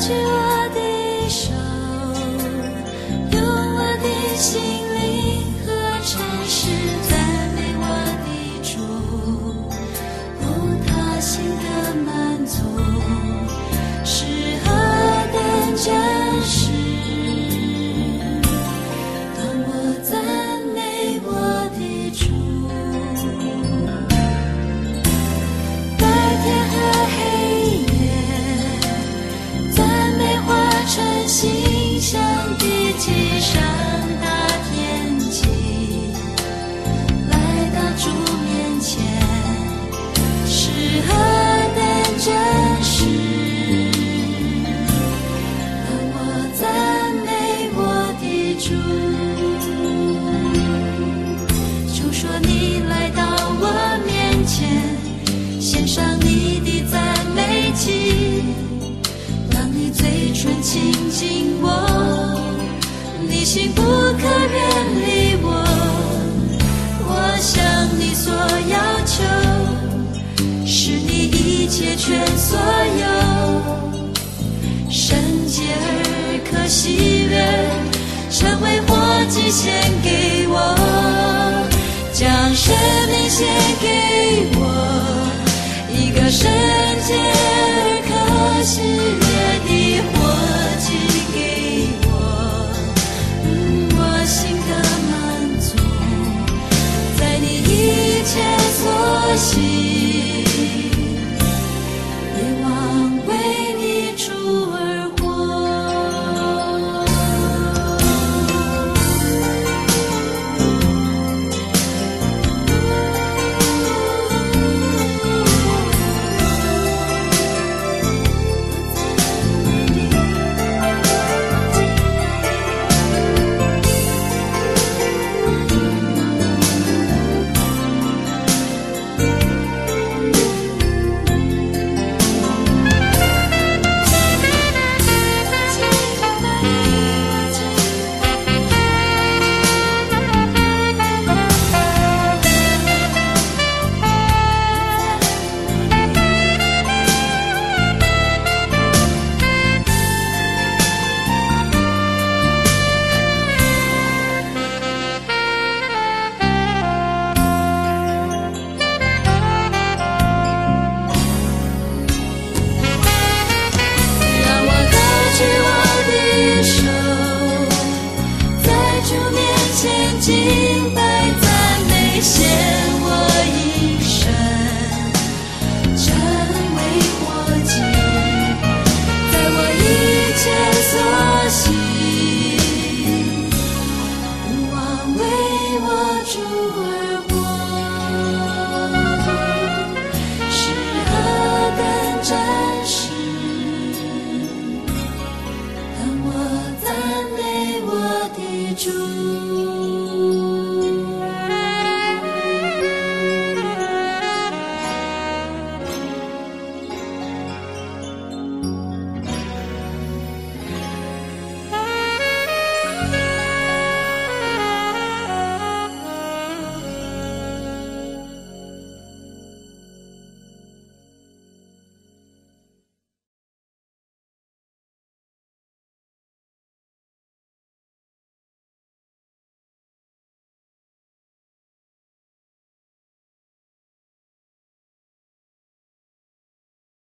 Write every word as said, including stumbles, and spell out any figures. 去我的手，用我的心灵和诚实赞美我的主，无他心的满足，是何等真实。当我赞美我的主，白天和黑夜，赞美化成馨香的街上大天际，来到主面前，是何等真实。当我赞美我的主，就说你来到我面前，献上你的赞美祭，让你嘴唇亲近我，你心不可远离我，我向你所要求，是你一切全所有，圣洁而可喜悦，成为活祭献给我，将生命献给我，一个圣洁而可喜悦的活祭给我，嗯，我心的满足，在你一切所喜。